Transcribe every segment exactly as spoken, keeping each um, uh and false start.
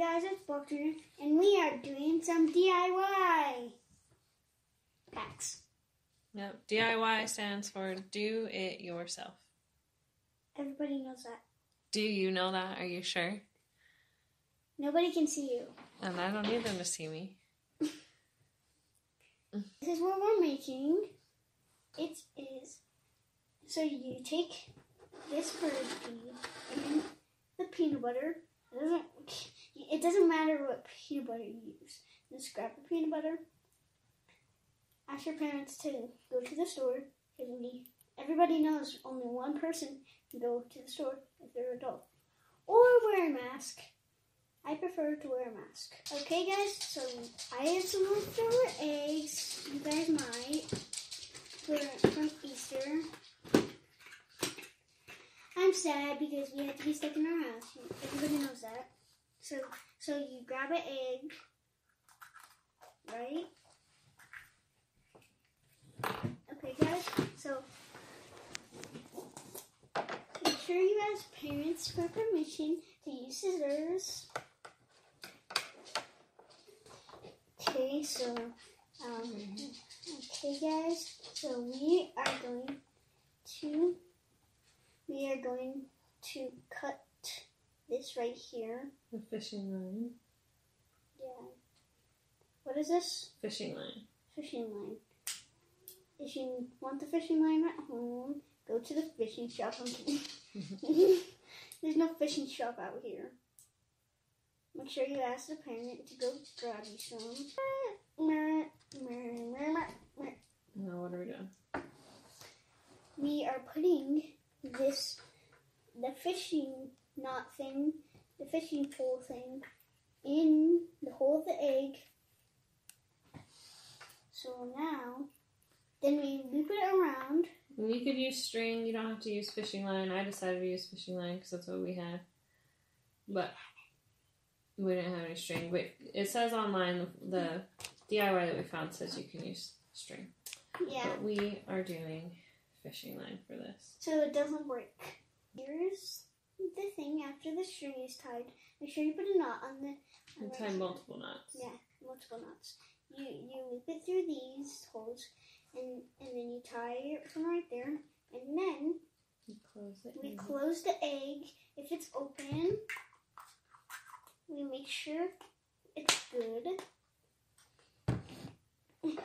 Hey guys, it's Book Turner, and we are doing some D I Y packs. No, D I Y stands for do it yourself. Everybody knows that. Do you know that? Are you sure? Nobody can see you. And I don't need them to see me. This is what we're making. It is, so you take this bird feed and the peanut butter. It doesn't, it doesn't matter what peanut butter you use. Just grab the peanut butter. Ask your parents to go to the store. Everybody knows only one person can go to the store if they're an adult. Or wear a mask. I prefer to wear a mask. Okay guys, so I have some leftover eggs. You guys might. They're from Easter. I'm sad because we had to be stuck in our house. Everybody knows that. So, so you grab an egg, right? Okay, guys. So, make sure you ask parents for permission to use scissors. Okay, so, um, okay, guys. So we are going to. We are going to cut this right here. The fishing line. Yeah. What is this? Fishing line. Fishing line. If you want the fishing line at home, go to the fishing shop. There's no fishing shop out here. Make sure you ask the parent to go grab you some. Now what are we doing? We are putting this, the fishing knot thing, the fishing pole thing, in the hole of the egg. So now, then we loop it around. You could use string, you don't have to use fishing line. I decided to use fishing line because that's what we had. But we didn't have any string. But it says online, the D I Y that we found says you can use string. Yeah. But we are doing fishing line for this. So it doesn't work. Here's the thing after the string is tied. Make sure you put a knot on the... On tie right multiple side. Knots. Yeah, multiple knots. You you loop it through these holes, and, and then you tie it from right there, and then you close it we in. close the egg. If it's open, we make sure it's good. Make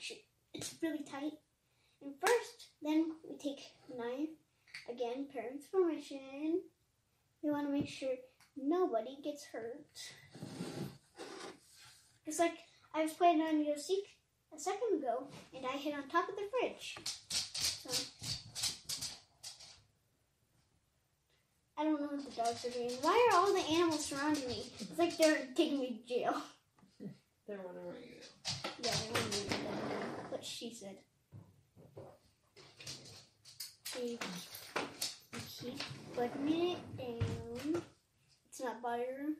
sure it's really tight. And first, then we take a knife. Again, parents' permission. We want to make sure nobody gets hurt. It's like I was playing on Go Seek a second ago, and I hit on top of the fridge. So, I don't know what the dogs are doing. Why are all the animals surrounding me? It's like they're taking me to jail. They're wondering you. Yeah, they're wondering you. That's what she said. Keep putting it down. It's not butter.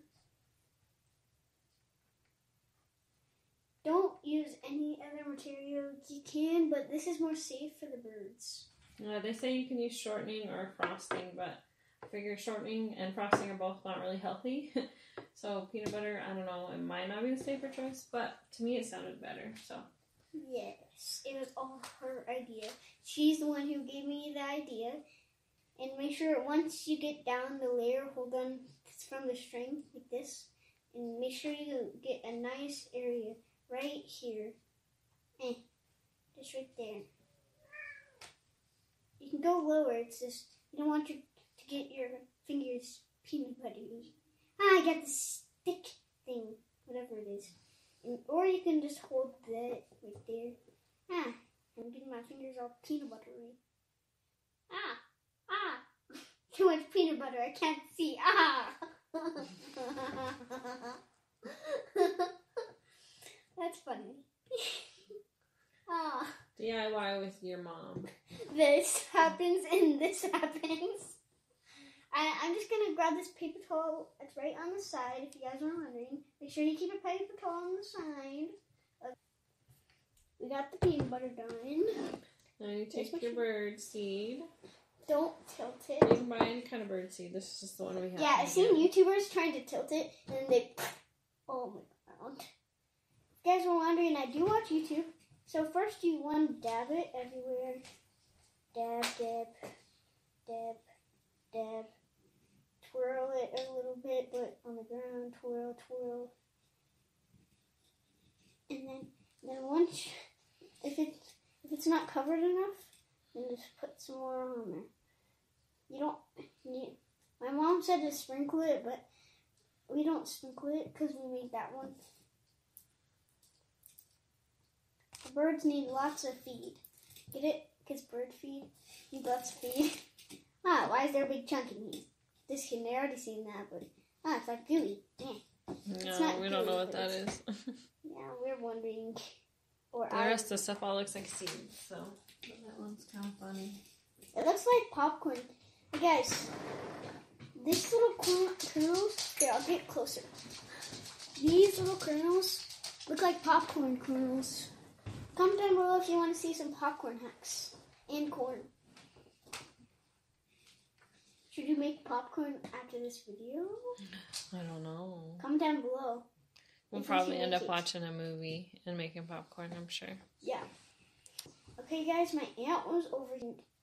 Don't use any other material. You can, but this is more safe for the birds. Yeah, they say you can use shortening or frosting, but I figure shortening and frosting are both not really healthy. So peanut butter, I don't know, it might not be the safer choice, but to me it sounded better. So. Yes, it was all her idea. She's the one who gave me the idea. And make sure once you get down the layer, hold on from the string like this. And make sure you get a nice area right here. Eh, just right there. You can go lower. It's just, you don't want you to get your fingers peanut buttery. Ah, I got the stick thing, whatever it is. And, or you can just hold that right there. Ah, I'm getting my fingers all peanut buttery. Ah, ah, too much peanut butter, I can't see. Ah! That's funny. Ah. D I Y with your mom. This happens and this happens. I, I'm just going to grab this paper towel. It's right on the side, if you guys are wondering. Make sure you keep a paper towel on the side. Okay. We got the peanut butter done. Now you take your bird seed. Don't tilt it. You can buy any kind of birdseed. This is just the one we have. Yeah, I've seen YouTubers trying to tilt it, and then they... Oh, my God. If you guys were wondering, I do watch YouTube. So first you want to dab it everywhere. Dab, dab, dab, dab. Twirl it a little bit, but on the ground. Twirl, twirl. And then, then once, if it's, if it's not covered enough, then just put some more on there. You don't, you, my mom said to sprinkle it, but we don't sprinkle it because we made that one. The birds need lots of feed. Get it? Because bird feed need lots of feed. Ah, why is there a big chunk in here? This can, I already seen that, but ah, it's like gooey. Dang. No, we don't know what that is. Yeah, we're wondering. Or the rest of the stuff all looks like seeds, so that one's kind of funny. It looks like popcorn. Hey guys, these little kernels, here, I'll get closer. These little kernels look like popcorn kernels. Comment down below if you want to see some popcorn hacks and corn. Should you make popcorn after this video? I don't know. Comment down below. We'll probably end up watching a movie and making popcorn, I'm sure. Yeah. Okay, guys, my aunt was over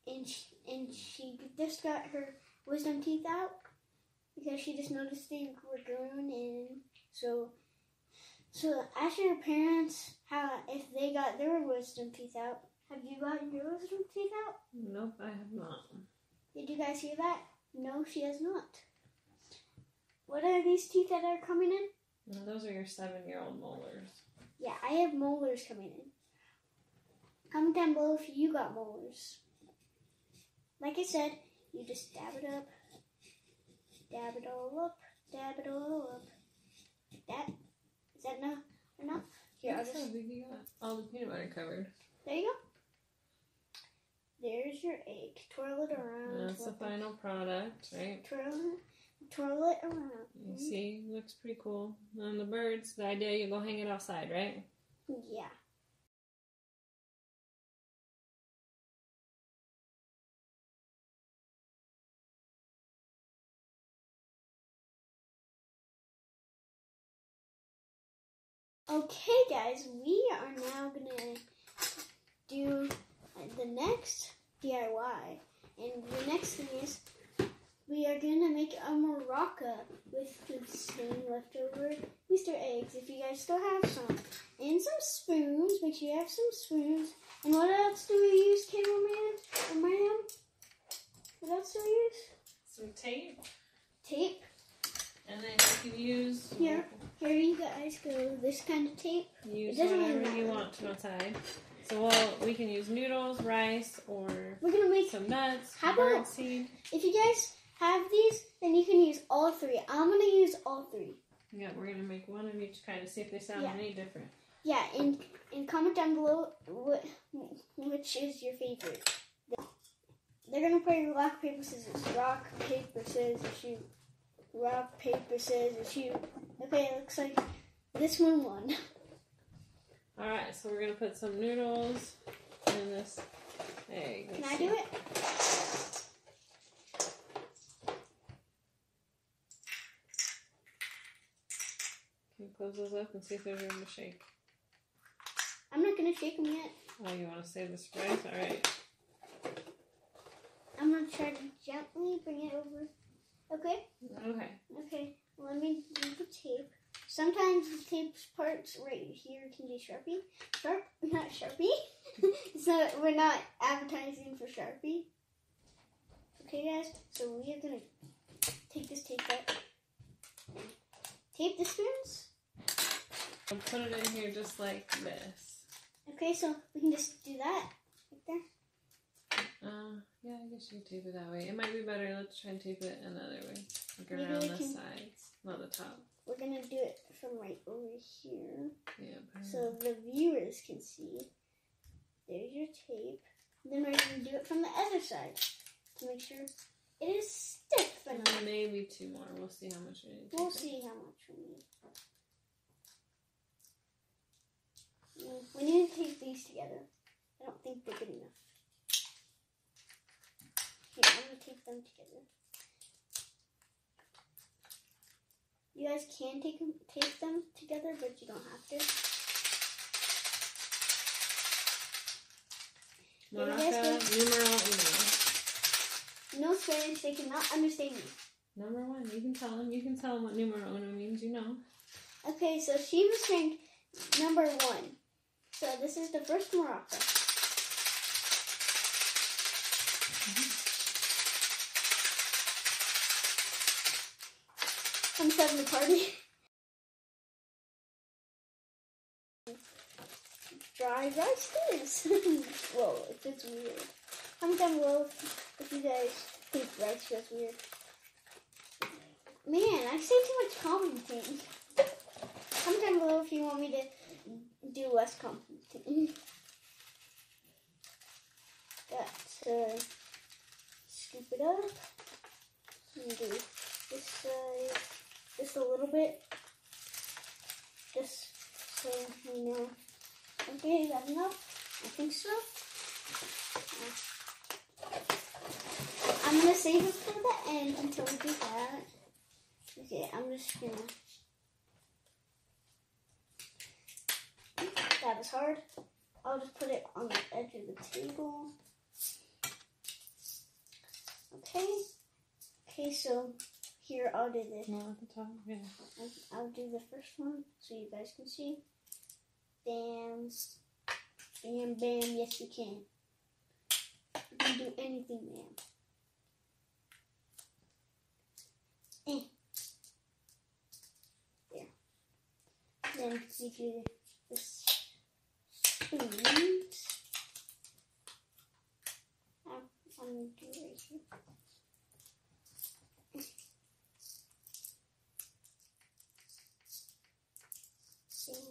and she, and she just got her wisdom teeth out because she just noticed things were growing in. So, so ask your parents how if they got their wisdom teeth out. Have you gotten your wisdom teeth out? Nope, I have not. Did you guys hear that? No, she has not. What are these teeth that are coming in? No, those are your seven-year-old molars. Yeah, I have molars coming in. Comment down below if you got molars. Like I said, you just dab it up. Dab it all up. Dab it all up. That, is that enough? Enough? Here, I'll just... You got all the peanut butter covered. There you go. There's your egg. Twirl it around. And that's the final product, right? Twirl it. Twirl it around. You see, looks pretty cool. And the birds, the idea you go hang it outside, right? Yeah. Okay, guys, we are now gonna do the next D I Y, and the next thing is, we are going to make a maraca with the same leftover Easter eggs, if you guys still have some. And some spoons, make sure you have some spoons. And what else do we use, cameraman? Ma'am? What else do we use? Some tape. Tape. And then you can use... Here, here you guys go, this kind of tape. Use whatever you want to outside. So we'll, we can use noodles, rice, or we're gonna make some nuts, birdseed. If you guys... have these, then you can use all three. I'm going to use all three. Yeah, we're going to make one of each kind to see if they sound yeah. any different. Yeah, and, and comment down below what, which is your favorite. They're going to play rock, paper, scissors. Rock, paper, scissors, shoot. Rock, paper, scissors, shoot. Okay, it looks like this one won. Alright, so we're going to put some noodles in this egg. Can I do it? Close those up and see if there's room to shake. I'm not going to shake them yet. Oh, you want to save the surprise? All right. I'm going to try to gently bring it over. Okay? Okay. Okay. Let me do the tape. Sometimes the tape's parts right here can be Sharpie. Sharp? Not Sharpie. So we're not advertising for Sharpie. Okay, guys. So we are going to take this tape out. Tape the spoons. I'll put it in here just like this. Okay, so we can just do that right there. Uh, yeah, I guess you can tape it that way. It might be better. Let's try and tape it another way. Like maybe around the sides, not the top. We're going to do it from right over here. Yeah. Probably. So the viewers can see. There's your tape. And then we're going to do it from the other side to make sure it is stiff. But uh, maybe two more. We'll see how much we need. We'll see how much we need. We need to tape these together. I don't think they're good enough. Yeah, I'm going to take them together. You guys can take them, take them together, but you don't have to. Morocco, numeral uno. No Spanish, they cannot understand me. Number one, you can tell them. You can tell them what numero uno means, you know. Okay, so she was ranked number one. So this is the first Morocco. I'm starting the party. Dry rice this. Whoa, it's weird. Comment down below if you guys think rice feels weird. Man, I say too much commenting. Comment down below if you want me to do less commenting. Got to scoop it up. And do this side. Just a little bit. Just so you know. Okay, is that enough? I think so. I'm going to save it for the end until we do that. Okay, I'm just going to... That was hard. I'll just put it on the edge of the table. Okay. Okay, so here I'll do this. No, at the top, yeah. I'll do the first one so you guys can see. Bam. Bam, bam. Yes, you can. You can do anything, ma'am. Eh. Then you do the spoons. I'm, I'm going to do it right here. Bam, bam.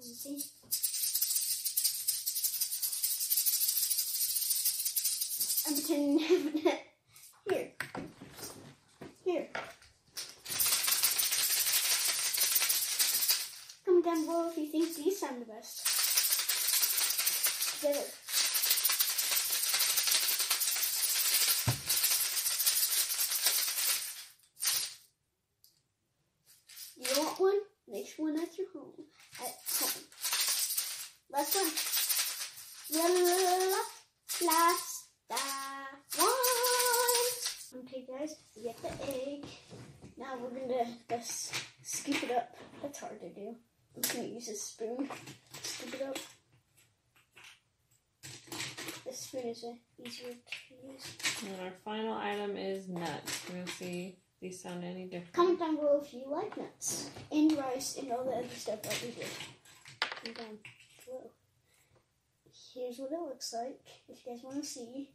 I'm pretending to here. Here. Comment down below if you think these sound the best. Get it. You want one? Make one at your home. At home. Last one. La la la la la. Last. Okay guys, we get the egg. Now we're gonna just scoop it up. That's hard to do. I'm gonna use a spoon. Scoop it up. The spoon is easier to use. And our final item is nuts. We'll see if these sound any different. Comment down below if you like nuts and rice and all the other stuff that we did. Comment down below. Here's what it looks like if you guys want to see.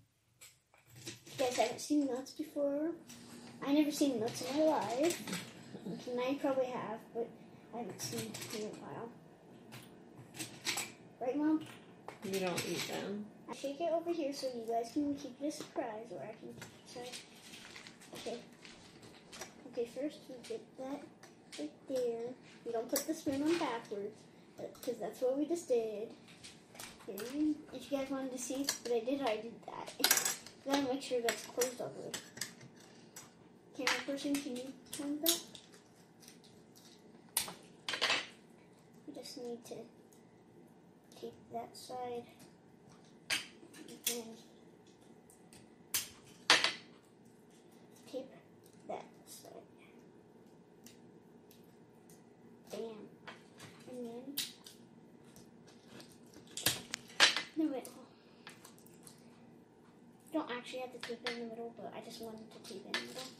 You guys haven't seen nuts before. I never seen nuts in my life. And now you probably have, but I haven't seen them in a while. Right, Mom? You don't eat them. I shake it over here so you guys can keep it a surprise, or I can keep it. Okay. Okay, first we get that right there. We don't put the spoon on backwards, because that's what we just did. Okay. If you guys wanted to see what I did, I did that. You gotta make sure that's closed all the way. Camera person, can you turn that? We just need to tape that side. And tape that side. Bam. And then... No, wait. Don't actually have to tape it in the middle, but I just wanted to tape it in the middle.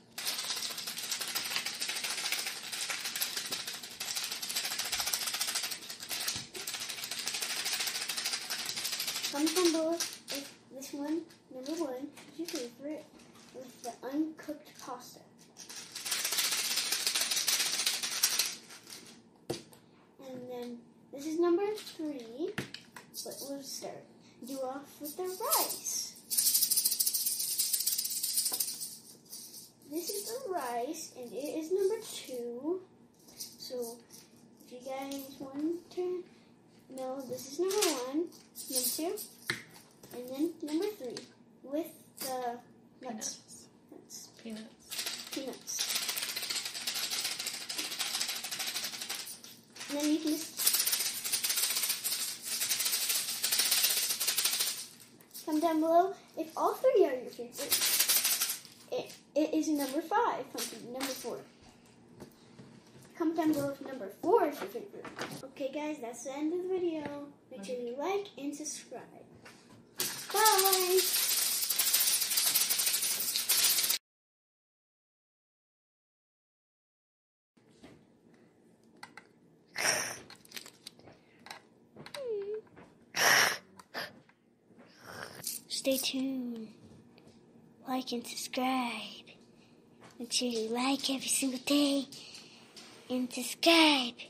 Comment down below if this one, number one, is your favorite with the uncooked pasta. And then this is number three, but we'll start. Do off with the rice. This is the rice, and it is number two. So, if you guys want to know, this is number one, number two, and then number three with the nuts. Peanuts. Peanuts. And then you can just come down below if all three are your favorites. It, it is number five, pumpkin, number four. Comment down below if number four is your favorite. Okay guys, that's the end of the video. Make sure you like and subscribe. Bye! Stay tuned. Like and subscribe. Make sure you like every single day. And subscribe.